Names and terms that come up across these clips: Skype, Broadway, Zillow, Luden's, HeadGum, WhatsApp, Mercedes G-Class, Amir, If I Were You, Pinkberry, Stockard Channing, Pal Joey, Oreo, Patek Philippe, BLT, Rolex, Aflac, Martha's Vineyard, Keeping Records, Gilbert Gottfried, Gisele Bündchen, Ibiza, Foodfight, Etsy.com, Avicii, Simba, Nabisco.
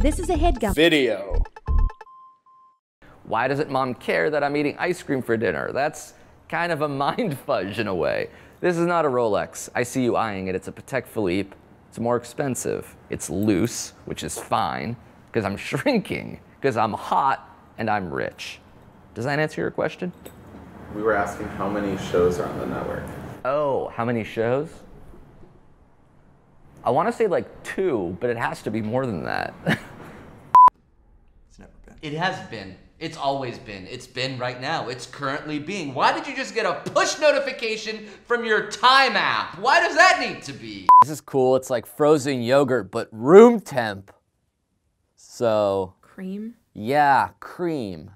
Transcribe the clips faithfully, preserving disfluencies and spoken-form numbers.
This is a HeadGum video. Why doesn't mom care that I'm eating ice cream for dinner? That's kind of a mind fudge in a way. This is not a Rolex. I see you eyeing it. It's a Patek Philippe. It's more expensive. It's loose, which is fine, because I'm shrinking, because I'm hot, and I'm rich. Does that answer your question? We were asking how many shows are on the network. Oh, how many shows? I want to say like two, but it has to be more than that. It's never been. It has been. It's always been. It's been right now. It's currently being. Why did you just get a push notification from your Time app? Why does that need to be? This is cool. It's like frozen yogurt, but room temp. So. Cream? Yeah, cream.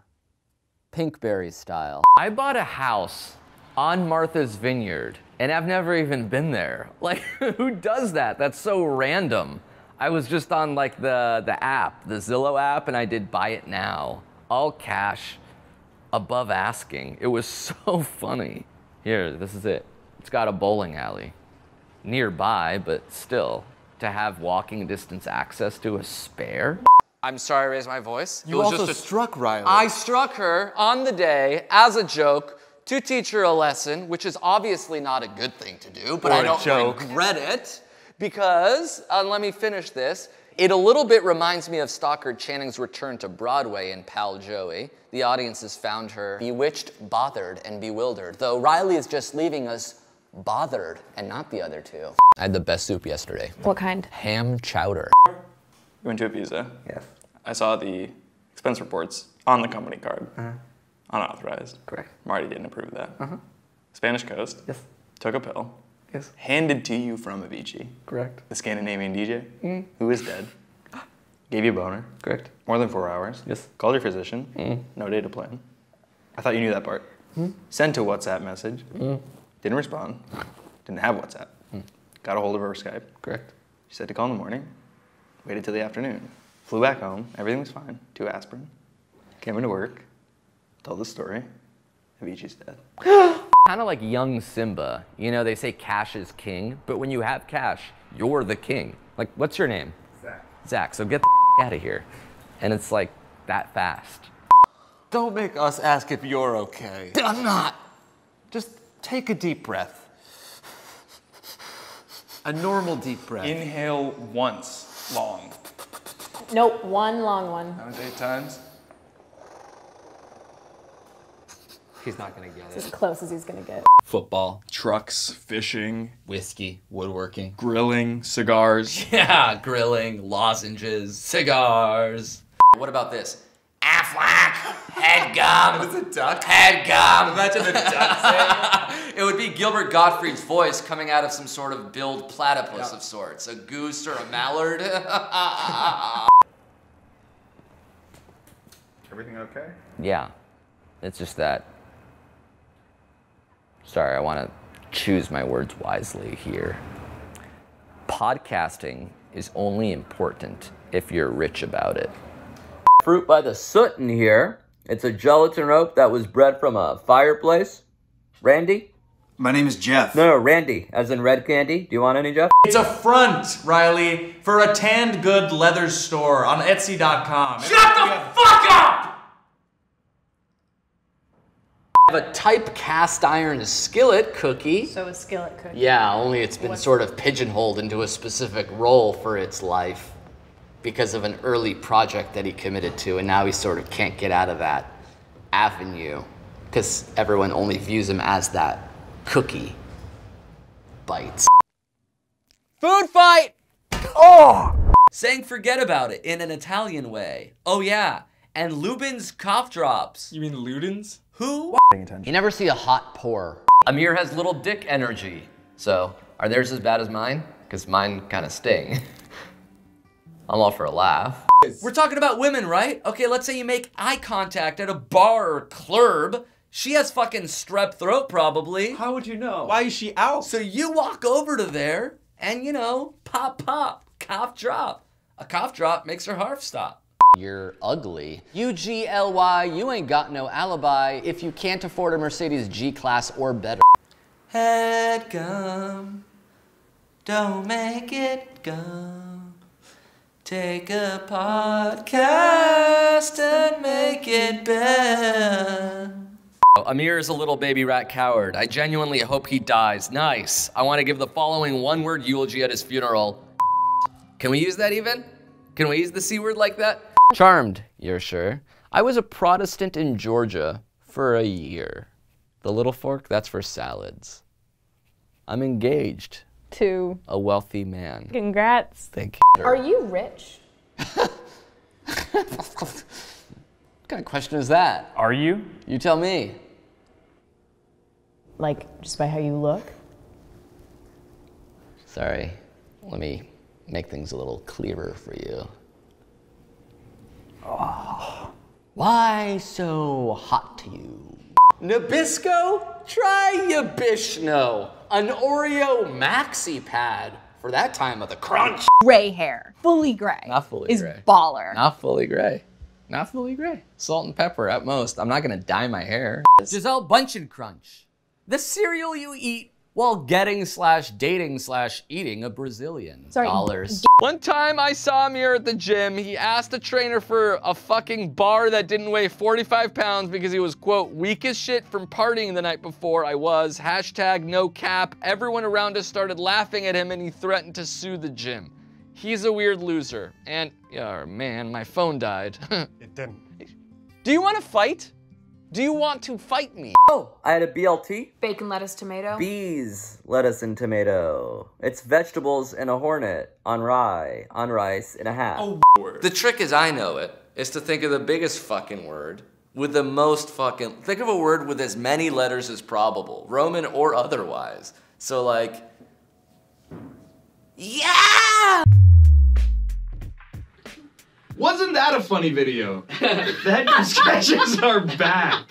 Pinkberry style. I bought a house on Martha's Vineyard, and I've never even been there. Like, who does that? That's so random. I was just on like the, the app, the Zillow app, and I did buy it now. All cash, above asking. It was so funny. Here, this is it. It's got a bowling alley. Nearby, but still. To have walking distance access to a spare? I'm sorry I raised my voice. You also just a... struck Riley. I struck her on the day, as a joke, to teach her a lesson, which is obviously not a good thing to do, but or I don't joke. regret it, because, uh, let me finish this, it a little bit reminds me of Stockard Channing's return to Broadway in Pal Joey. The audience has found her bewitched, bothered, and bewildered, though Riley is just leaving us bothered, and not the other two. I had the best soup yesterday. What kind? Ham chowder. We went to Ibiza. Yes. I saw the expense reports on the company card. Uh-huh. Unauthorized. Correct. Marty didn't approve of that. Uh-huh. Spanish Coast. Yes. Took a pill. Yes. Handed to you from Avicii. Correct. The Scandinavian D J, mm. who is dead. Gave you a boner. Correct. More than four hours. Yes. Called your physician. Mm. No data plan. I thought you knew that part. Mm. Sent a WhatsApp message. Mm. Didn't respond. Didn't have WhatsApp. Mm. Got a hold of her Skype. Correct. She said to call in the morning. Waited till the afternoon. Flew back home. Everything was fine. Two aspirin. Came into work. Tell the story. Avicii's dead. Kind of like young Simba. You know, they say cash is king, but when you have cash, you're the king. Like, what's your name? Zach. Zach, so get the f out of here. And it's like that fast. Don't make us ask if you're okay. I'm not. Just take a deep breath. A normal deep breath. Inhale once long. Nope, one long one. That was eight times. He's not gonna get it. It's as close as he's gonna get. Football, trucks, fishing, whiskey, woodworking, grilling, cigars. Yeah, grilling, lozenges, cigars. What about this? Aflac, HeadGum. It's a duck. HeadGum. Imagine the duck saying it. It would be Gilbert Gottfried's voice coming out of some sort of billed platypus yeah. of sorts, a goose or a mallard. Everything okay? Yeah, it's just that. Sorry, I want to choose my words wisely here. Podcasting is only important if you're rich about it. Fruit by the soot in here. It's a gelatin rope that was bred from a fireplace. Randy? My name is Jeff. No, no, Randy, as in red candy. Do you want any, Jeff? It's a front, Riley, for a tanned good leather store on Etsy dot com. Shut the fuck up! A type cast iron skillet cookie. So a skillet cookie. Yeah, only it's been What's sort of pigeonholed into a specific role for its life because of an early project that he committed to, and now he sort of can't get out of that avenue because everyone only views him as that cookie bites. Food fight! Oh! Saying forget about it in an Italian way. Oh yeah, and Luden's cough drops. You mean Luden's? Who? You never see a hot pour. Amir has little dick energy. So, are theirs as bad as mine? Because mine kind of sting. I'm all for a laugh. We're talking about women, right? Okay, let's say you make eye contact at a bar or club. She has fucking strep throat, probably. How would you know? Why is she out? So you walk over to there and, you know, pop, pop, cough drop. A cough drop makes her heart stop. You're ugly. U G L Y, you ain't got no alibi if you can't afford a Mercedes G-Class or better. Head gum, don't make it gum. Take a podcast and make it better. Amir is a little baby rat coward. I genuinely hope he dies. Nice. I want to give the following one-word eulogy at his funeral. Can we use that even? Can we use the C word like that? Charmed, you're sure. I was a Protestant in Georgia for a year. The little fork, that's for salads. I'm engaged. To? A wealthy man. Congrats. Thank you. Are you rich? What kind of question is that? Are you? You tell me. Like, just by how you look? Sorry. Let me make things a little clearer for you. Oh. Why so hot to you? Nabisco? Try Yabishno. An Oreo maxi pad for that time of the crunch. Gray hair. Fully gray. Not fully is gray. Is baller. Not fully gray. Not fully gray. Salt and pepper at most. I'm not gonna dye my hair. Gisele Bündchen Crunch. The cereal you eat while getting slash dating slash eating a Brazilian. Sorry. Dollars. One time I saw Amir at the gym. He asked the trainer for a fucking bar that didn't weigh forty-five pounds because he was, quote, weak as shit from partying the night before. I was, hashtag no cap. Everyone around us started laughing at him and he threatened to sue the gym. He's a weird loser, and, oh man, my phone died. It didn't. Do you want to fight? Do you want to fight me? Oh, I had a B L T. Bacon, lettuce, tomato. Bees, lettuce, and tomato. It's vegetables and a hornet on rye, on rice, and a half. Oh, word. The trick is, I know it, is to think of the biggest fucking word with the most fucking, think of a word with as many letters as probable, Roman or otherwise. So like, yeah! Wasn't that a funny video? The HeadGum sketches are back.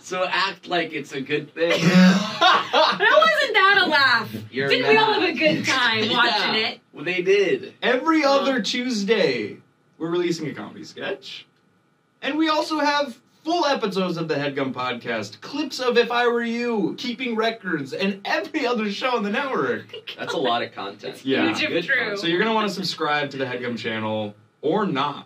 So act like it's a good thing. That wasn't that a laugh. You're Didn't mad. We all have a good time watching yeah. it? Well, they did. Every uh, other Tuesday, we're releasing a comedy sketch. And we also have full episodes of the HeadGum podcast, clips of If I Were You, Keeping Records, and every other show on the network. That's a lot of content. Yeah. It's true. So you're going to want to subscribe to the HeadGum channel. Or not.